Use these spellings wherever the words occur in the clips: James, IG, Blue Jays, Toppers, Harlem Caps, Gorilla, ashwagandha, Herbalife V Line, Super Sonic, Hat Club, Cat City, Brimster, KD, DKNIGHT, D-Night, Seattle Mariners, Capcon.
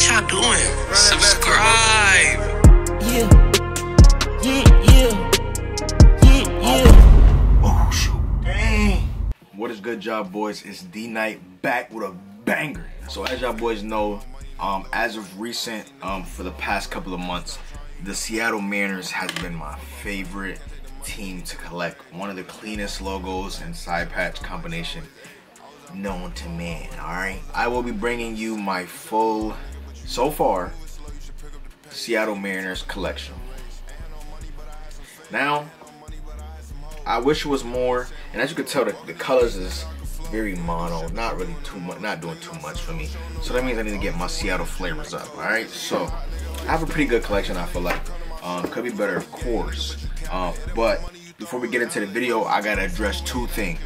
What y'all doing? Subscribe. Yeah. Yeah, yeah. Yeah, yeah. Oh, shoot. Dang. What is good, y'all boys? It's D-Night back with a banger. So as y'all boys know, as of recent, for the past couple of months, the Seattle Mariners has been my favorite team to collect. One of the cleanest logos and side patch combination known to man. All right, I will be bringing you my full, so far, Seattle Mariners collection. Now, I wish it was more, and as you can tell, the colors is very mono, not really too much, not doing too much for me. So that means I need to get my Seattle flavors up. All right, so I have a pretty good collection, I feel like. Could be better, of course. But before we get into the video, I gotta address two things.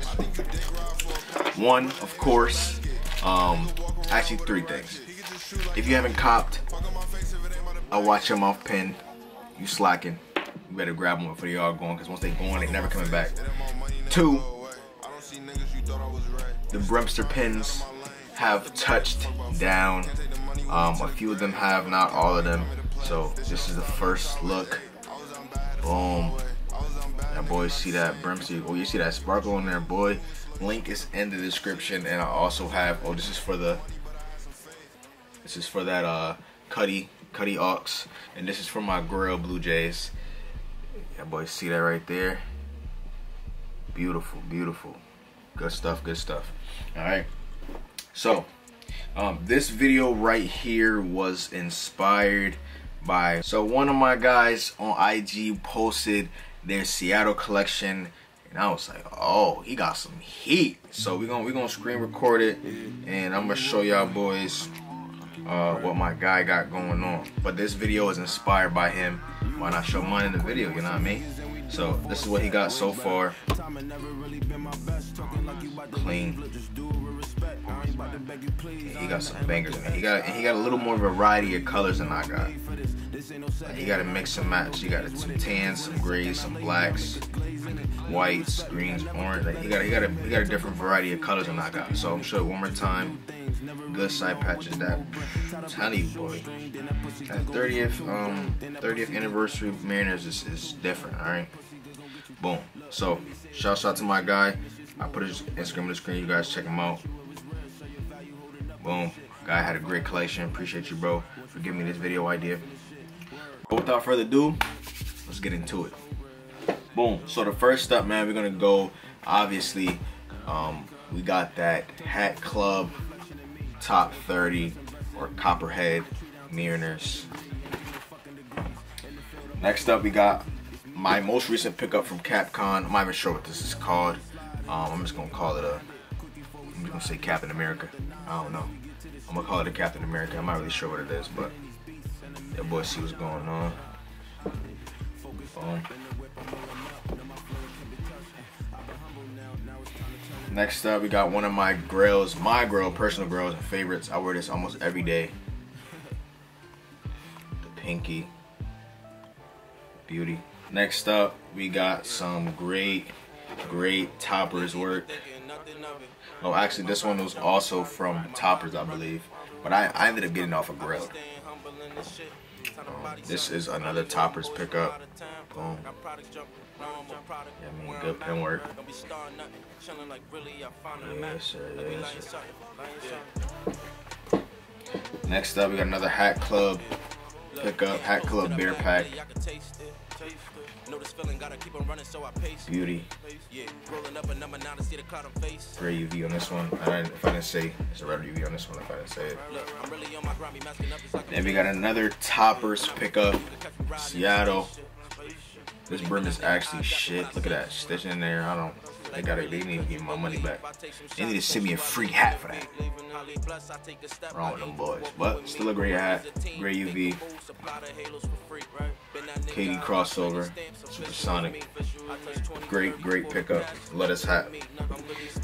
One, of course, actually three things. If you haven't copped a Watch Your Mouth pin, you slacking. You better grab one before they all going, because once they going, they never coming back. Two, the Brimster pins have touched down. A few of them have, not all of them. So this is the first look. Boom. That boy, see that Brimster. Oh, you see that sparkle on there, boy. Link is in the description, and I also have. Oh, this is for the. This is for that Cuddy Ox, and this is for my Gorilla Blue Jays. Yeah, boy, see that right there. Beautiful, beautiful. Good stuff. Good stuff. All right. So, this video right here was inspired by. So one of my guys on IG posted their Seattle collection. And I was like, oh, he got some heat. So we're gonna screen record it, and I'm gonna show y'all boys what my guy got going on. But this video is inspired by him. Why not show mine in the video, you know what I mean? So this is what he got so far. Clean. And he got some bangers, man. He got a little more variety of colors than I got. Like, he got a mix and match. You got some tans, some grays, some blacks, whites, greens, orange. Like, he got a different variety of colors than I got. So I'm sure one more time. Good side patches that. I'm telling you, boy. That 30th anniversary Mariners is different. All right. Boom. So shout to my guy. I put his Instagram on the screen. You guys check him out. Boom. Guy had a great collection. Appreciate you, bro, for giving me this video idea. But without further ado, let's get into it. Boom. So the first up, man, we're gonna go. Obviously, we got that Hat Club Top 30 or Copperhead Mariners. Next up, we got my most recent pickup from Capcon. I'm not even sure what this is called. I'm just gonna call it a. I'm gonna say Captain America. I don't know. I'm gonna call it a Captain America. I'm not really sure what it is, but. Yeah, boy, see what's going on. Next up, we got one of my grails, personal grails and favorites. I wear this almost every day. The pinky. Beauty. Next up, we got some great Toppers work. Oh, actually, this one was also from Toppers, I believe. But I ended up getting off a grill. This is another Toppers pickup. Boom. Yeah, I mean, good pen work. Yes, sir. Next up, we got another Hat Club pickup, Hat Club beer pack. Beauty. Great UV on this one. If I didn't say, it's a red UV on this one if I didn't say it. Then we got another Toppers pickup, Seattle. This brim is actually shit. Look at that stitching in there. I don't. They need to give my money back. They need to send me a free hat for that. Wrong with them boys, but still a great hat, great UV. KD crossover, Super Sonic. Great pickup. Lettuce hat.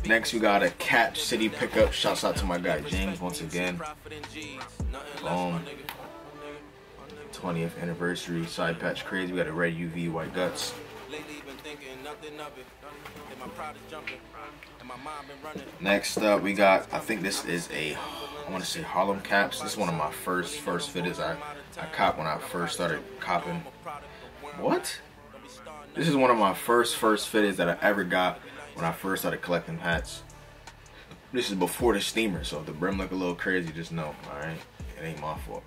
Next, we got a Cat City pickup. Shouts out to my guy James once again. 20th anniversary side patch crazy. We got a red UV, white guts. Next up, we got, I think this is a, I want to say Harlem Caps. This is one of my first fitters I copped when I first started copping. What? This is one of my first fitters that I ever got when I first started collecting hats. This is before the steamer, so if the brim look a little crazy, just know, alright? It ain't my fault.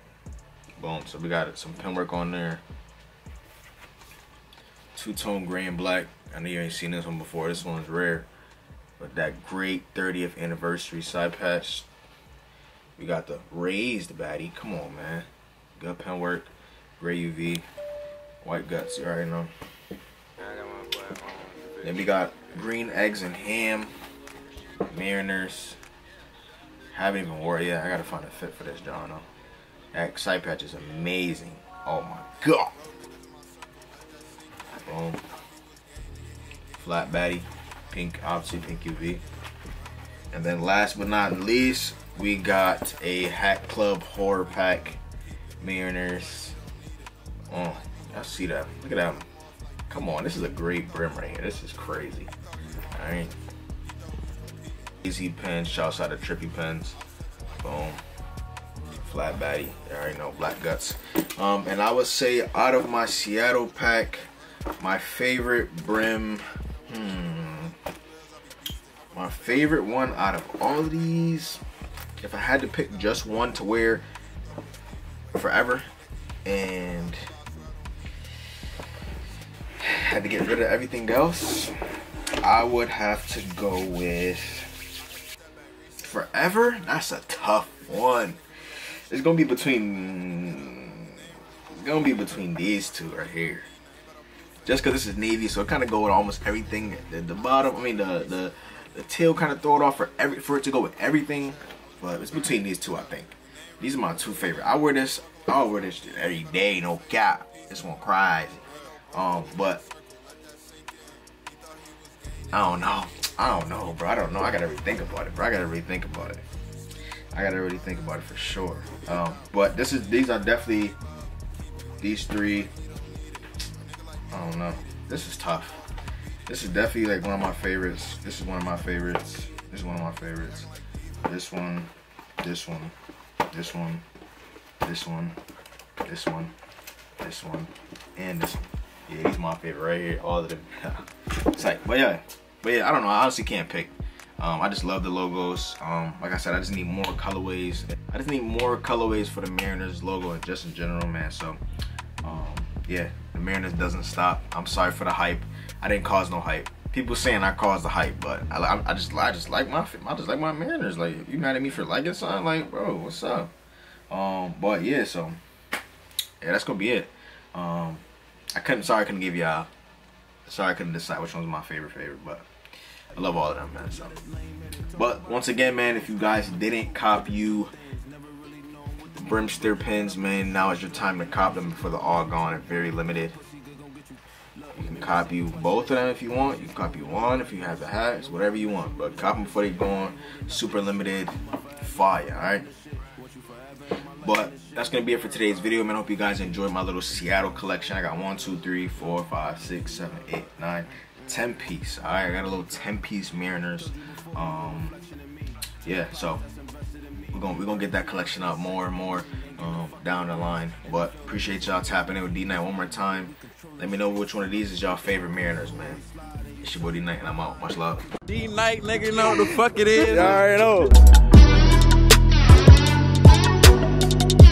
Boom, so we got some pin work on there. Two-tone gray and black. I know you ain't seen this one before, this one's rare. But that great 30th anniversary side patch. We got the raised baddie, come on man. Good pen work, gray UV, white guts, you already know. Then we got green eggs and ham, Mariners. Haven't even wore it yet, I gotta find a fit for this John though. That side patch is amazing, oh my god. Boom. Flat baddie. Pink, obviously pink UV. And then last but not least, we got a Hat Club Horror Pack Mariners. Oh, I see that. Look at that one. Come on, this is a great brim right here. This is crazy. Alright. Easy pens, shouts out of trippy pens. Boom. Flat baddie. There already know, black guts. And I would say out of my Seattle pack, my favorite brim, my favorite one out of all of these, if I had to pick just one to wear forever and had to get rid of everything else, I would have to go with forever. That's a tough one. It's gonna be between these two right here. Just because this is navy, so it kind of go with almost everything. The bottom, I mean the tail kind of throw it off for it to go with everything. But it's between these two, I think. These are my two favorite. I'll wear this every day, no cap. This one cries. But I don't know, bro. I gotta rethink about it, bro. I gotta really think about it for sure. But these are definitely these three. I don't know. This is tough. This is definitely like one of my favorites. This is one of my favorites. This is one of my favorites. This one. This one. This one. This one. This one. This one. And this one. Yeah, these are my favorite right here. All of them. It's like, but yeah, I don't know. I honestly can't pick. I just love the logos. Like I said, I just need more colorways. I just need more colorways for the Mariners logo and just in general, man. So, yeah. The Mariners doesn't stop. I'm sorry for the hype. I didn't cause no hype. People saying I caused the hype, but I just like my Mariners. Like, you mad at me for liking something? Like, bro, what's up? But yeah, so yeah, that's gonna be it. Sorry I couldn't decide which one's my favorite, but I love all of them, man. So, but once again, man, if you guys didn't cop you Brimster pins, man, now is your time to cop them before they're all gone and very limited. You can copy both of them if you want. You can copy one if you have the hats, whatever you want, but cop them before they're gone. Super limited, fire, alright? But that's gonna be it for today's video, man. I hope you guys enjoyed my little Seattle collection. I got 1, 2, 3, 4, 5, 6, 7, 8, 9, 10 piece. Alright, I got a little 10-piece Mariners. Yeah, so we're gonna get that collection up more and more down the line. But appreciate y'all tapping in with D Night one more time. Let me know which one of these is y'all favorite Mariners, man. It's your boy D Night, and I'm out. Much love. D Night, nigga, you know what the fuck it is. Y'all already know.